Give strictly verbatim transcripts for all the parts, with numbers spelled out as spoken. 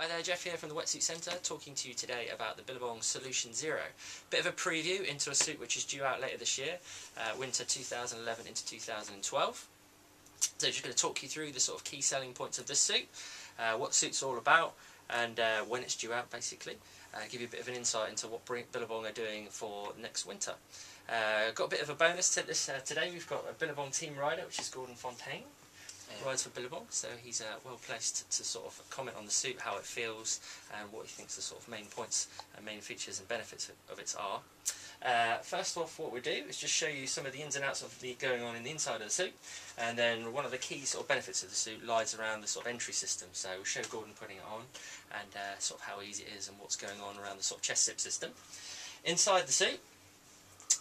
Hi there, Jeff here from the Wetsuit Centre, talking to you today about the Billabong Solution Xero. Bit of a preview into a suit which is due out later this year, uh, winter two thousand eleven into two thousand twelve. So just going to talk you through the sort of key selling points of this suit, uh, what suit's all about, and uh, when it's due out basically. Uh, give you a bit of an insight into what Billabong are doing for next winter. Uh, got a bit of a bonus to this uh, today. We've got a Billabong team rider, which is Gordon Fontaine. Rides for Billabong, so he's uh, well placed to sort of comment on the suit, how it feels, and what he thinks the sort of main points and main features and benefits of it are. Uh, first off, what we do is just show you some of the ins and outs of the going on in the inside of the suit, and then one of the key sort of benefits of the suit lies around the sort of entry system. So we'll show Gordon putting it on, and uh, sort of how easy it is and what's going on around the sort of chest zip system. Inside the suit,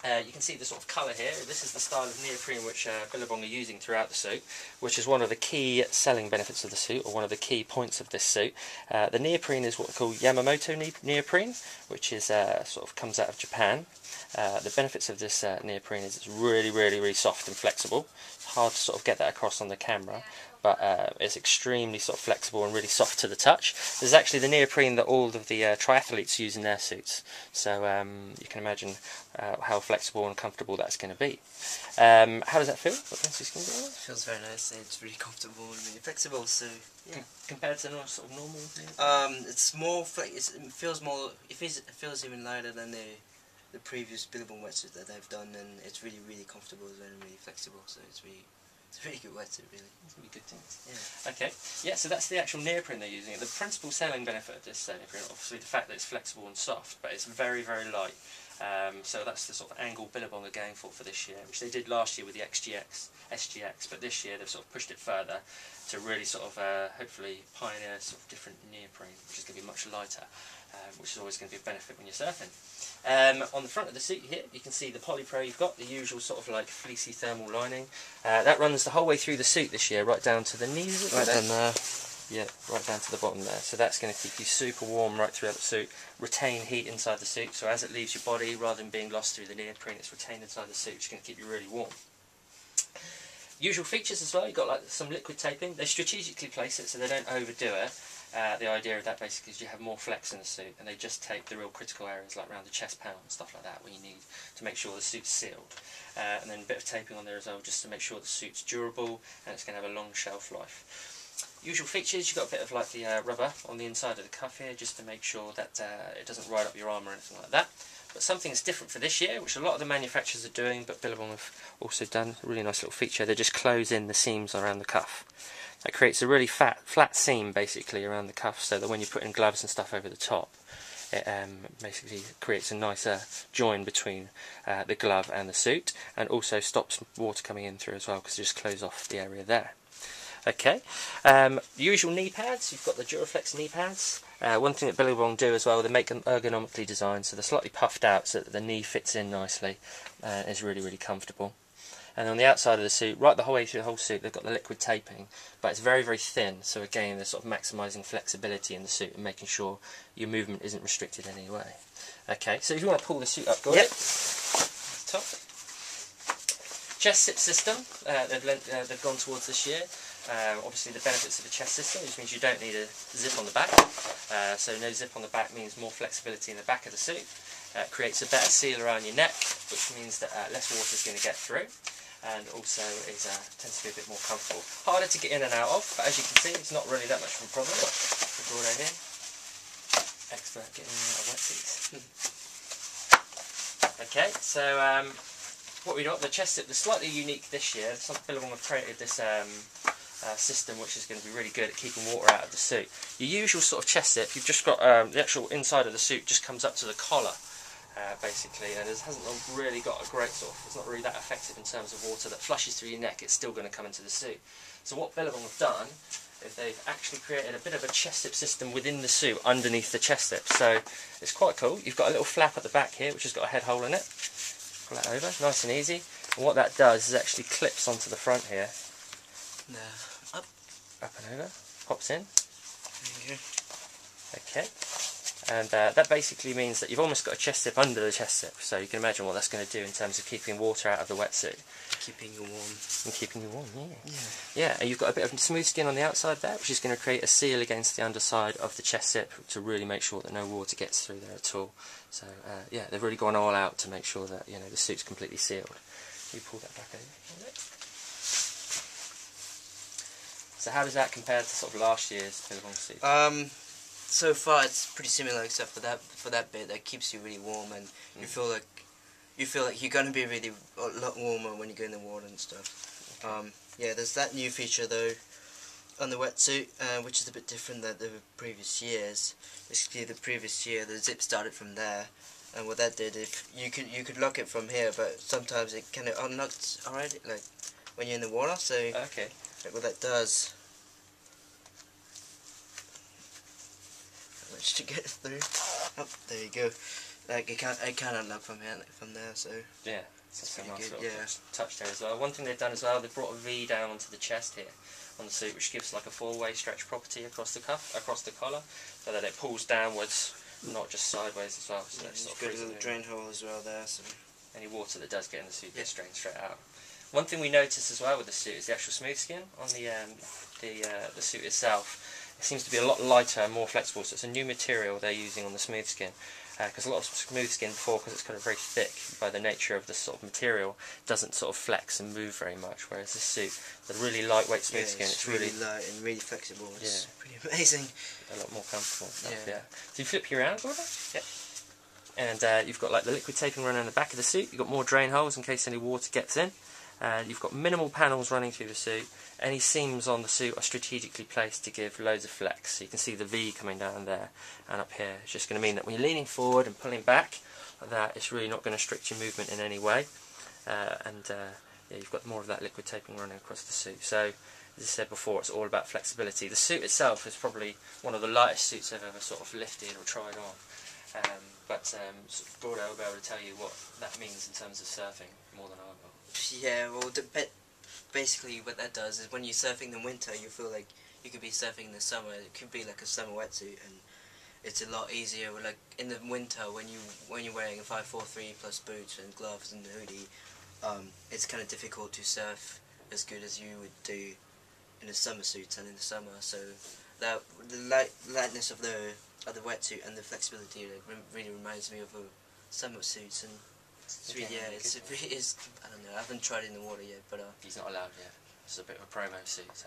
Uh, you can see the sort of colour here. This is the style of neoprene which uh, Billabong are using throughout the suit, which is one of the key selling benefits of the suit, or one of the key points of this suit. Uh, the neoprene is what we call Yamamoto ne neoprene, which is uh, sort of comes out of Japan. Uh, the benefits of this uh, neoprene is it's really, really, really soft and flexible. It's hard to sort of get that across on the camera, but uh, it's extremely sort of flexible and really soft to the touch. This is actually the neoprene that all of the uh, triathletes use in their suits, so um, you can imagine uh, how flexible and comfortable that's going to be. Um, how does that feel? What does it feels very nice. It's really comfortable and really flexible. So yeah, compared to sort of normal neoprene? Um, it's more flex. It feels more. It feels, it feels even lighter than the the previous Billabong wetsuit that they've done, and it's really really comfortable and really flexible. So it's really. It's a really good wetsuit, really. It's really good things. Yeah. Okay. Yeah. So that's the actual neoprene they're using. The principal selling benefit of this uh, neoprene, obviously, the fact that it's flexible and soft, but it's very, very light. Um, so that's the sort of angle Billabong are going for for this year, which they did last year with the S G X, but this year they've sort of pushed it further to really sort of uh, hopefully pioneer sort of different neoprene, which is going to be much lighter, um, which is always going to be a benefit when you're surfing. Um, on the front of the suit here, you can see the polypro you've got, the usual sort of like fleecy thermal lining. Uh, that runs the whole way through the suit this year, right down to the knees. Right down there. Yeah, right down to the bottom there. So that's going to keep you super warm right throughout the suit, retain heat inside the suit, so as it leaves your body, rather than being lost through the neoprene, it's retained inside the suit, which is going to keep you really warm. Usual features as well, you've got like some liquid taping. They strategically place it so they don't overdo it. Uh, the idea of that basically is you have more flex in the suit, and they just tape the real critical areas like around the chest panel and stuff like that, where you need to make sure the suit's sealed. Uh, and then a bit of taping on there as well, just to make sure the suit's durable and it's going to have a long shelf life. Usual features, you've got a bit of like the uh, rubber on the inside of the cuff here, just to make sure that uh, it doesn't ride up your arm or anything like that. But something that's different for this year, which a lot of the manufacturers are doing, but Billabong have also done a really nice little feature. They just close in the seams around the cuff. That creates a really fat, flat seam basically around the cuff, so that when you're putting gloves and stuff over the top, it um, basically creates a nicer join between uh, the glove and the suit, and also stops water coming in through as well, because it just closes off the area there. Okay, um, usual knee pads, you've got the Duraflex knee pads. Uh, one thing that Billabong do as well, they make them ergonomically designed, so they're slightly puffed out so that the knee fits in nicely, uh, is really, really comfortable. And on the outside of the suit, right the whole way through the whole suit, they've got the liquid taping, but it's very, very thin, so again, they're sort of maximising flexibility in the suit and making sure your movement isn't restricted in any way. Okay, so if you want to pull the suit up, go yep. It. Top. Chest zip system, uh, they've, lent, uh, they've gone towards this year. Uh, obviously the benefits of a chest system, which means you don't need a zip on the back, uh, so no zip on the back means more flexibility in the back of the suit. Uh, it creates a better seal around your neck, which means that uh, less water is going to get through, and also it uh, tends to be a bit more comfortable. Harder to get in and out of, but as you can see it's not really that much of a problem. We've brought over here, expert getting in and out of wetsuits. Okay, so um, what we got, the chest zip, the slightly unique this year, some Billabong have created this um, Uh, system which is going to be really good at keeping water out of the suit. Your usual sort of chest zip, you've just got um, the actual inside of the suit just comes up to the collar, uh, basically, and it hasn't really got a great sort of, it's not really that effective in terms of water that flushes through your neck, it's still going to come into the suit. So what Billabong have done is they've actually created a bit of a chest zip system within the suit underneath the chest zip, so it's quite cool. You've got a little flap at the back here which has got a head hole in it, pull that over, nice and easy, and what that does is actually clips onto the front here. No. Up. Up and over. Pops in. There you go. Okay. And uh, that basically means that you've almost got a chest zip under the chest zip, so you can imagine what that's going to do in terms of keeping water out of the wetsuit. keeping you warm. And keeping you warm, yeah. Yeah. Yeah, you've got a bit of smooth skin on the outside there, which is going to create a seal against the underside of the chest zip to really make sure that no water gets through there at all. So, uh, yeah, they've really gone all out to make sure that, you know, the suit's completely sealed. You pull that back over. So how does that compare to sort of last year's Billabong suit? Um, so far it's pretty similar, except for that for that bit that keeps you really warm, and mm. you feel like you feel like you're gonna be really a lot warmer when you go in the water and stuff. Okay. Um, yeah, there's that new feature though on the wetsuit, uh, which is a bit different than the previous years. Basically, the previous year the zip started from there, and what that did, if you could you could lock it from here, but sometimes it kind of unlocks already, like when you're in the water. So okay. Look what that does. Not much to get through. Oh, there you go. Like it can't, it can't unlock from here, like from there. So yeah, that's a nice little yeah. touch there as well. One thing they've done as well, they've brought a V down onto the chest here on the suit, which gives like a four-way stretch property across the cuff, across the collar, so that it pulls downwards, not just sideways as well. So yeah, it's got a little drain hole as well there. So any water that does get in the suit gets yeah. drained straight out. One thing we noticed as well with the suit is the actual smooth skin on the um, the uh, the suit itself. It seems to be a lot lighter and more flexible, so it's a new material they're using on the smooth skin. Because uh, a lot of smooth skin before, because it's kind of very thick by the nature of the sort of material, doesn't sort of flex and move very much. Whereas this suit, the really lightweight smooth yeah, skin, it's, it's really, really light and really flexible. It's yeah. pretty amazing. A lot more comfortable. Stuff, yeah. yeah. So you flip you around, Gordon? Yeah. And uh, you've got like the liquid taping running on the back of the suit. You've got more drain holes in case any water gets in. Uh, you've got minimal panels running through the suit. Any seams on the suit are strategically placed to give loads of flex. So you can see the V coming down there and up here. It's just going to mean that when you're leaning forward and pulling back like that, it's really not going to restrict your movement in any way. Uh, and uh, yeah, you've got more of that liquid taping running across the suit. So as I said before, it's all about flexibility. The suit itself is probably one of the lightest suits I've ever sort of lifted or tried on. Um, but um, sort of Gordo will be able to tell you what that means in terms of surfing more than I will. Yeah, well, the bit, basically what that does is when you're surfing in winter, you feel like you could be surfing in the summer. It could be like a summer wetsuit, and it's a lot easier. Like in the winter, when you when you're wearing a five four three plus boots and gloves and hoodie, um, it's kind of difficult to surf as good as you would do in a summer suit and in the summer. So that the light, lightness of the of the wetsuit and the flexibility like, really reminds me of a summer suits and. It's really, yeah, it's, a, it's, I don't know, I haven't tried it in the water yet, but... Uh, He's not allowed yet. It's a bit of a promo suit, so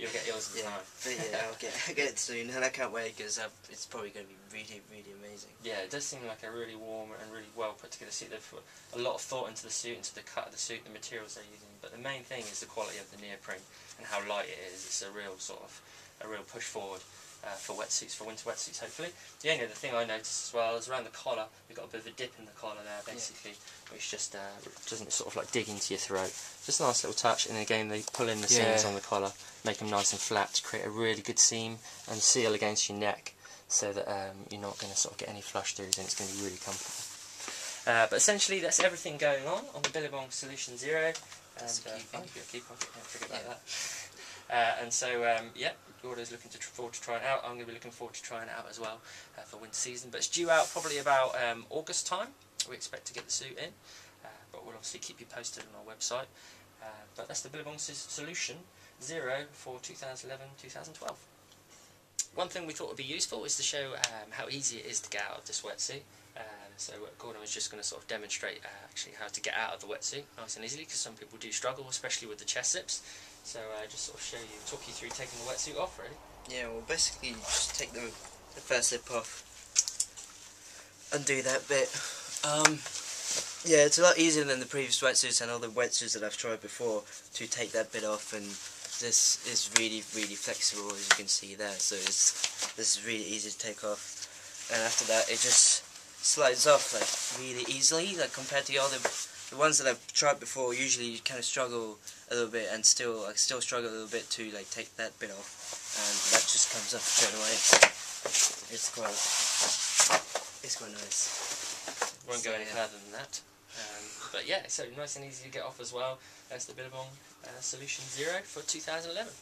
you'll get yours in yeah, time. But yeah, I'll get, I'll get it soon, and I can't wait, because it's probably going to be really, really amazing. Yeah, it does seem like a really warm and really well put together suit. They've put a lot of thought into the suit, into the cut of the suit, the materials they're using, but the main thing is the quality of the neoprene and how light it is. It's a real sort of, a real push forward. Uh, for wetsuits, for winter wetsuits, hopefully. The only other thing I noticed as well is around the collar, we've got a bit of a dip in the collar there, basically, yeah. which just uh, doesn't sort of like dig into your throat. Just a nice little touch, and again, they pull in the yeah. seams on the collar, make them nice and flat to create a really good seam and seal against your neck, so that um, you're not going to sort of get any flush throughs, and it's going to be really comfortable. Uh, but essentially, that's everything going on on the Billabong Solution Xero. That's and, a key uh, thing. Oh, key pocket, don't forget about yeah. that. Uh, and so, um, yeah, Gordo's looking to forward to trying it out. I'm going to be looking forward to trying it out as well uh, for winter season. But it's due out probably about um, August time. We expect to get the suit in, uh, but we'll obviously keep you posted on our website. Uh, but that's the Billabong Solution Xero for two thousand eleven two thousand twelve. One thing we thought would be useful is to show um, how easy it is to get out of this wetsuit. Um, so Gordon was just going to sort of demonstrate uh, actually how to get out of the wetsuit nice and easily, because some people do struggle, especially with the chest zips. So uh, just sort of show you, talk you through taking the wetsuit off, really. Yeah, well, basically you just take the, the first zip off, undo that bit. Um, yeah, it's a lot easier than the previous wetsuits and all the wetsuits that I've tried before to take that bit off, and this is really, really flexible, as you can see there. So it's this is really easy to take off, and after that it just slides off like really easily, like compared to the other the ones that I've tried before. Usually you kind of struggle a little bit, and still I like, still struggle a little bit to like take that bit off, and that just comes off straight away. It's quite it's quite nice. Won't so, go any yeah. further than that. Um, but yeah, so nice and easy to get off as well. That's the Billabong uh, Solution Xero for two thousand eleven.